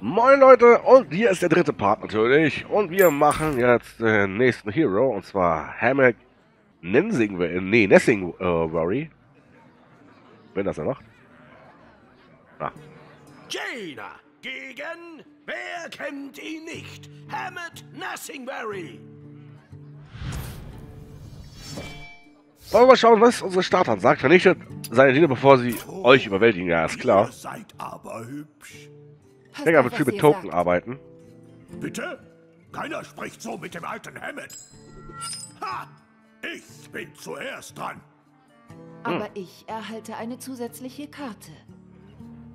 Moin Leute, und hier ist der dritte Part natürlich, und wir machen jetzt den nächsten Hero, und zwar Hemet Nesingwary. Wenn das er macht. Ah. Jaina gegen, wer kennt ihn nicht, Hemet Nesingwary. Wollen wir mal schauen, was unsere Starthand sagt. Vernichtet seine Diener, bevor sie euch überwältigen, ja ist klar. Ihr seid aber hübsch. Digga, wird viel mit Token arbeiten. Bitte? Keiner spricht so mit dem alten Hemet. Ha! Ich bin zuerst dran. Aber ich erhalte eine zusätzliche Karte.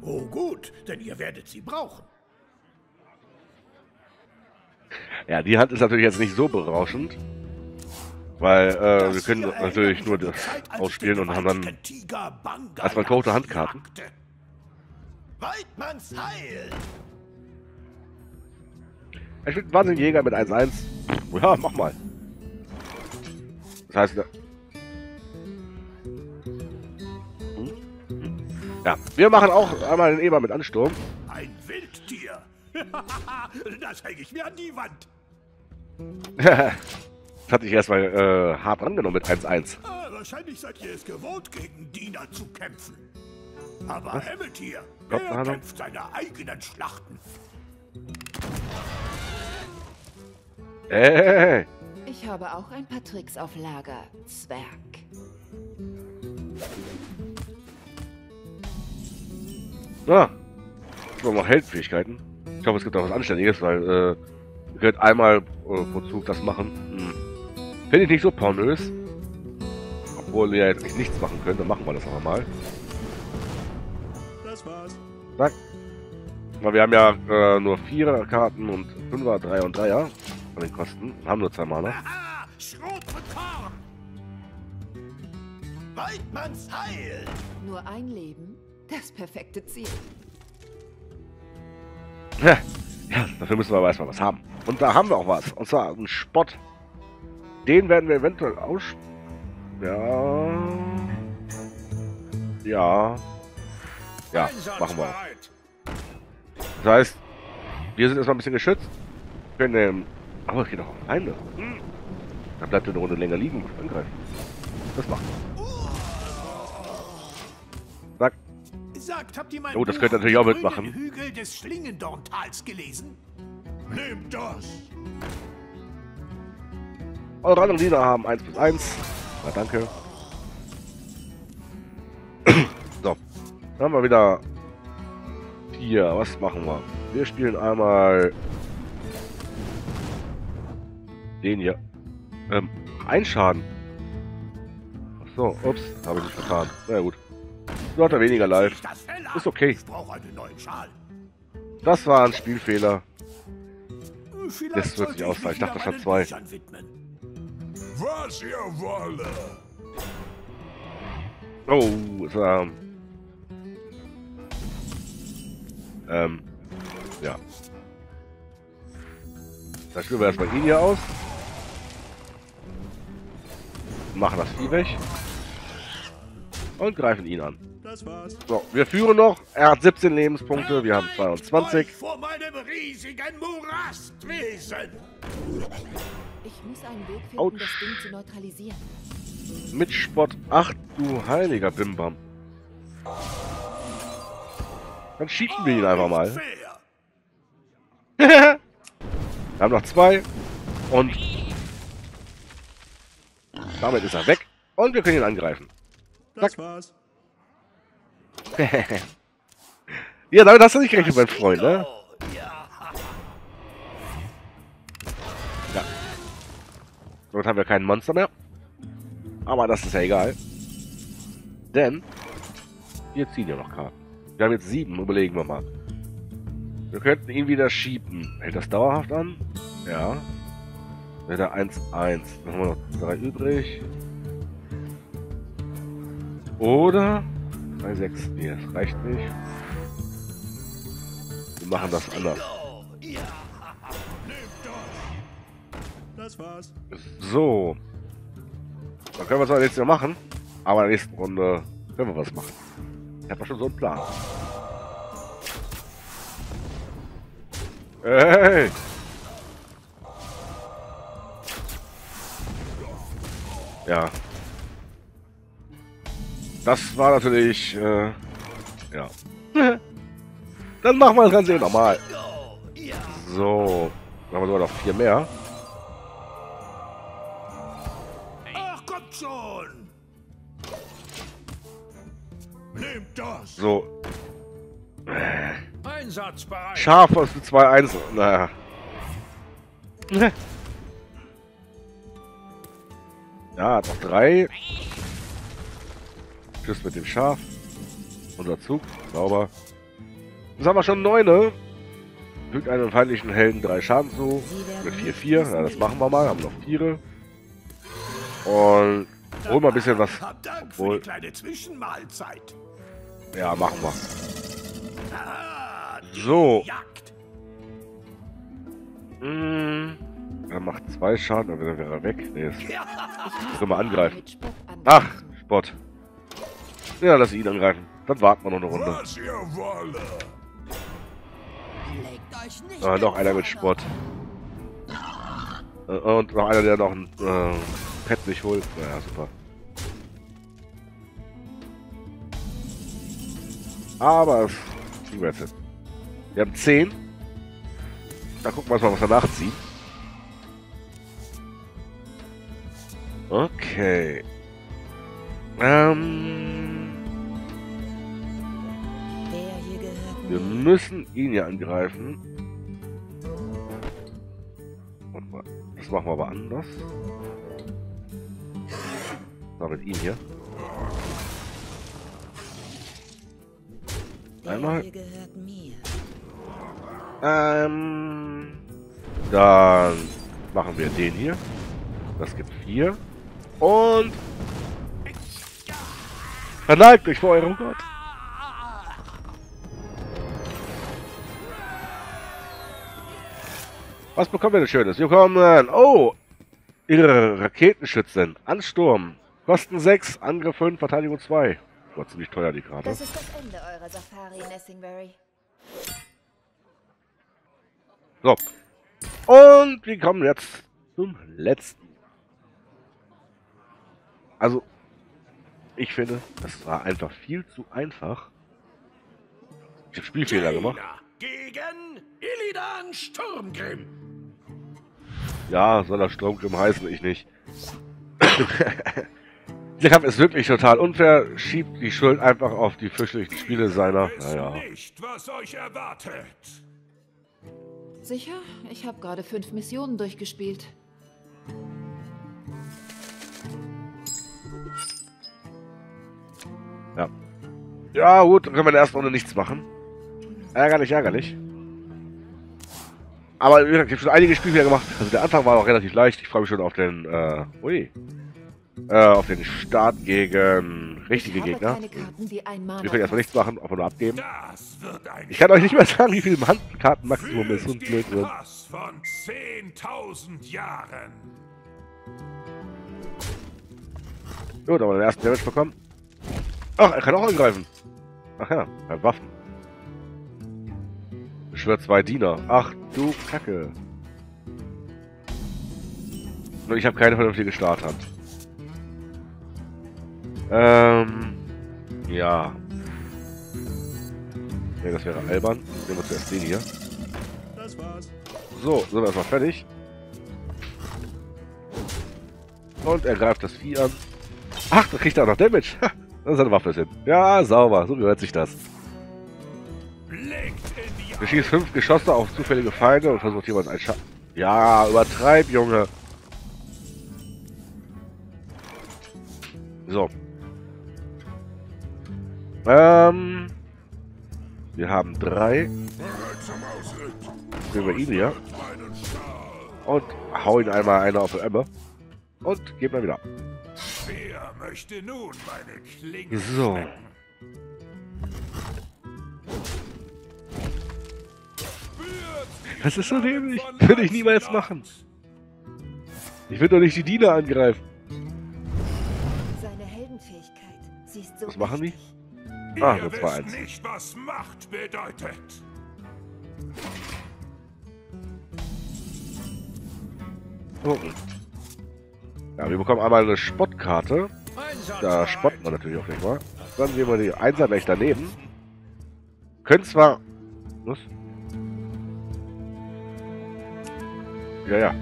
Oh gut, denn ihr werdet sie brauchen. Ja, die Hand ist natürlich jetzt nicht so berauschend. Weil wir können natürlich nur das ausspielen und haben dann erstmal tote Handkarten. Weidmanns Heil! Er spielt Wahnsinn Jäger mit 1-1. Ja, mach mal. Das heißt, ja, wir machen auch einmal den Eber mit Ansturm. Ein Wildtier! Das hänge ich mir an die Wand! Das hatte ich erstmal hart angenommen mit 1-1. Ah, wahrscheinlich seid ihr es gewohnt, gegen Diener zu kämpfen. Aber Hemet hier, er kämpft seine eigenen Schlachten. Hey. Ich habe auch ein paar Tricks auf Lager, Zwerg. Na, ich brauche noch Heldenfähigkeiten. Ich hoffe, es gibt auch was Anständiges, weil ihr könnt einmal pro Zug das machen. Finde ich nicht so pornös. Obwohl ihr jetzt nichts machen könnt, dann machen wir das auch mal. Zack. Weil wir haben ja nur 4er Karten und 5er, 3er und 3er von den Kosten. Wir haben nur 2 Mana. Aha, Schrot und Korn. Weidmanns Heil. Nur ein Leben, das perfekte Ziel. Ja, dafür müssen wir aber erstmal was haben. Und da haben wir auch was. Und zwar einen Spot. Den werden wir eventuell Ja, machen wir. Das heißt, wir sind erstmal ein bisschen geschützt. Wir können aber ich gehe doch auch rein. Da bleibt eine Runde länger liegen und angreifen. Das machen wir. Zack. Oh, das könnt ihr natürlich auch mitmachen. Hügel des Schlingendorntals gelesen. Nehmt das. Eure anderen Diener haben 1+1. Na, danke. So. Dann haben wir wieder hier, was machen wir? Wir spielen einmal den hier. Ein Schaden. Achso, ups, habe ich nicht getan. Na gut. So hat er weniger Life. Ist okay. Das war ein Spielfehler. Das wird sich ausgleichen. Ich dachte, das hat 2. Was ihr wolle. Oh, es war. Ja. Dann spielen wir erstmal ihn hier aus. Machen das Vieh weg. Und greifen ihn an. Das war's. So, wir führen noch. Er hat 17 Lebenspunkte, wir haben 22. Vor meinem riesigen Morastwesen. Ich muss einen Weg finden, das Ding zu neutralisieren. Mit Spott 8, du heiliger Bimbam. Dann schießen wir ihn einfach mal. Wir haben noch 2. Und damit ist er weg. Und wir können ihn angreifen. Das war's. Ja, damit hast du nicht gerechnet, mein Freund, ne? Ja. Dort haben wir keinen Monster mehr. Aber das ist ja egal. Denn wir ziehen ja noch Karten. Wir haben jetzt 7, überlegen wir mal. Wir könnten ihn wieder schieben. Hält das dauerhaft an? Ja. Wird er 1-1. Dann haben wir noch 3 übrig. Oder 3-6. Nee, das reicht nicht. Wir machen das anders. Das war's. So. Dann können wir zwar nichts mehr machen, aber in der nächsten Runde können wir was machen. Ich hab doch schon so einen Plan. Hey! Ja. Das war natürlich, ja. Dann machen wir das Ganze nochmal. So. Dann haben wir sogar noch 4 mehr. Ach, kommt schon! Nehmt das! So. Einsatzbereit! Scharf aus den 2 Einzelnen. Naja. Ja, noch 3. Tschüss mit dem Schaf. Unser Zug. Sauber. Jetzt haben wir schon 9. Fügt einem feindlichen Helden 3 Schaden zu. Mit 4-4. Ja, das machen wir mal. Haben noch 4. Und holen wir ein bisschen was. Obwohl. Ja, machen wir. So. Er macht 2 Schaden, dann wäre er weg. Nee, das können wir angreifen. Ach, Spott. Ja, lass ihn angreifen. Dann warten wir noch eine Runde. Ah, noch einer mit Spott. Und noch einer, der noch ein Pet nicht holt. Naja, super. Aber es kriegen wir jetzt hin. Wir haben 10. Da gucken wir uns mal, was wir nachziehen. Okay. Wir müssen ihn ja angreifen. Das machen wir aber anders. So, mit ihm hier. Einmal. Dann machen wir den hier. Das gibt 4. Und verneigt euch vor eurem Gott. Was bekommen wir denn Schönes? Wir bekommen, oh, ihre Raketenschützen. Ansturm. Kosten 6, Angriff 5, Verteidigung 2. Gott, ziemlich teuer die Karte. Das ist das Ende eurer Safari, Nesingwary. So. Und wir kommen jetzt zum letzten. Also, ich finde, das war einfach viel zu einfach. Ich habe Spielfehler gemacht. Jaina gegen Illidan Sturmgrimm. Ja, soll das Sturmgrimm heißen? Ich nicht. Der Kampf ist wirklich total unfair. Schiebt die Schuld einfach auf die fürchterlichen Spiele seiner. Naja. Nicht, was euch erwartet. Sicher? Ich habe gerade 5 Missionen durchgespielt. Ja. Ja, gut, können wir in der ersten Runde nichts machen. Ärgerlich, ärgerlich. Aber wie gesagt, ich habe schon einige Spielfehler gemacht. Also der Anfang war noch relativ leicht. Ich freue mich schon auf den, auf den Start gegen richtige Gegner. Wir können erstmal nichts machen, aber nur abgeben. Ich kann euch nicht mehr sagen, wie viel im Handkarten Maximum ist und blöd sind. Von 10.000 Jahren. Gut, aber den ersten Damage bekommen. Ach, er kann auch angreifen. Ach ja, er hat Waffen. Beschwört 2 Diener. Ach du Kacke. Nur ich habe keine vernünftige Starthand. Ja. Ne, das wäre albern. Nehmen wir zuerst den hier. Das war's. So, sind wir erstmal fertig. Und er greift das Vieh an. Ach, da kriegt er auch noch Damage. Das ist eine Waffe hin. Ja, sauber. So gehört sich das. Du schießt 5 Geschosse auf zufällige Feinde und versucht jemanden einen Schaden. Ja, übertreib, Junge. So. Wir haben 3. Nehmen wir ihn hier. Und hau ihn einmal einer auf den Emmer. Und geben wir wieder ab. Wer möchte nun meine Klinge? So. Das ist so dämlich. Würde ich niemals machen. Ich will doch nicht die Diener angreifen. Seine Heldenfähigkeit. Sie ist so. Was machen die? Ah, das war 1. Ihr wisst nicht, was Macht bedeutet. gucken. Ja, wir bekommen einmal eine Spottkarte. Da spotten wir natürlich auch gleich mal. Dann sehen wir die Einser gleich daneben. Können zwar... Was? Ja, ja.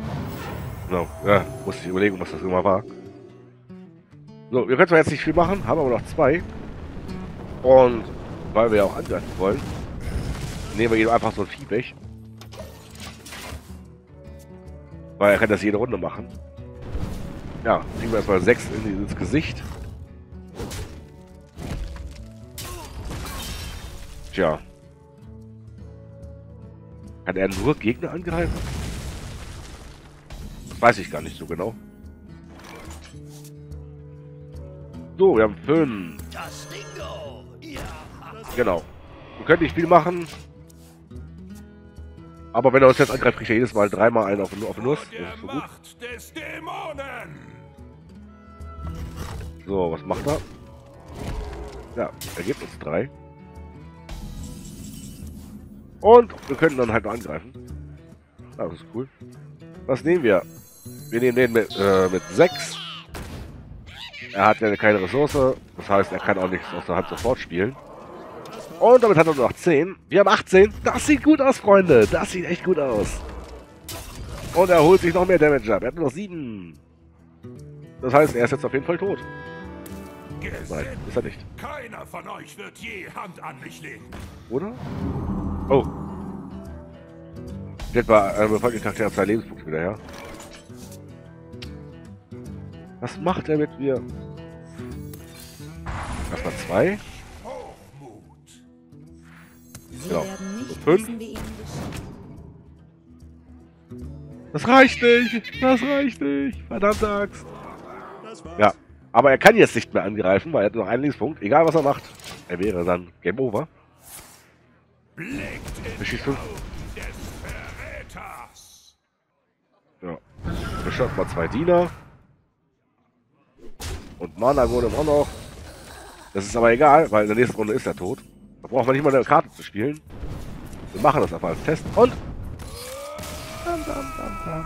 Genau. Ja, muss ich überlegen, was das immer war. So, wir können zwar jetzt nicht viel machen, haben aber noch zwei. Und weil wir ja auch angreifen wollen, nehmen wir jedem einfach so ein Vieh weg. Weil er kann das jede Runde machen. Ja, kriegen wir erstmal 6 ins Gesicht. Tja. Kann er nur Gegner angreifen? Weiß ich gar nicht so genau. So, wir haben 5. Genau. Wir können nicht viel machen. Aber wenn er uns jetzt angreift, kriegt er jedes Mal dreimal einen auf den Nuss. Das ist so gut. So, was macht er? Ja, er gibt uns 3. Und wir könnten dann halt noch angreifen. Ja, das ist cool. Was nehmen wir? Wir nehmen den mit 6. Er hat ja keine Ressource. Das heißt, er kann auch nichts aus der Hand sofort spielen. Und damit hat er nur noch 10. Wir haben 18. Das sieht gut aus, Freunde. Das sieht echt gut aus. Und er holt sich noch mehr Damage ab. Er hat nur noch 7. Das heißt, er ist jetzt auf jeden Fall tot. Nein, ist er nicht. Keiner von euch wird je Hand an mich legen. Oder? Oh. Steht bei einem folgenden Charakter 2 Lebenspunkte wieder her. Was macht er mit mir? Erstmal 2. Genau. 5. Das reicht nicht! Das reicht nicht! Verdammte Axt! Ja, aber er kann jetzt nicht mehr angreifen, weil er hat noch einen Lebenspunkt. Egal was er macht, er wäre dann Game Over. Beschießt 5. Ja. Beschafft mal 2 Diener. Und Mana wurde auch noch. Das ist aber egal, weil in der nächsten Runde ist er tot. Da braucht man nicht mal eine Karte zu spielen. Wir machen das einfach als Test. Und... Dam, dam, dam, dam.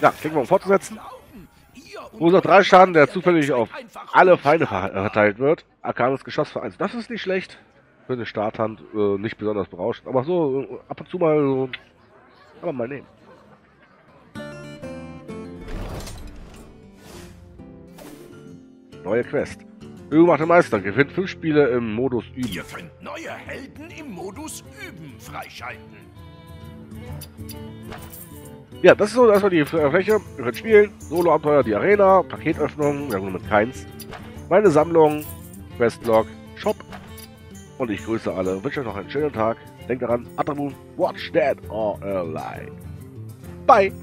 Ja, kriegen wir um fortzusetzen. Wo noch 3 Schaden, der zufällig auf alle Feinde verteilt wird. Arkanes Geschoss für 1. Das ist nicht schlecht. Für eine Starthand nicht besonders berauschend. Aber so ab und zu mal so... Aber mal nehmen. Neue Quest. Übungmachte Meister. Gewinnt 5 Spiele im Modus Üben. Ihr könnt neue Helden im Modus Üben freischalten. Ja, das ist so erstmal die Fläche. Ihr könnt spielen. Solo-Abenteuer, die Arena, Paketöffnung. Wir haben nur mit keins. Meine Sammlung, Questlog, Shop. Und ich grüße alle. Wünsche euch noch einen schönen Tag. Denkt daran, Attaboom, watch dead or alive. Bye!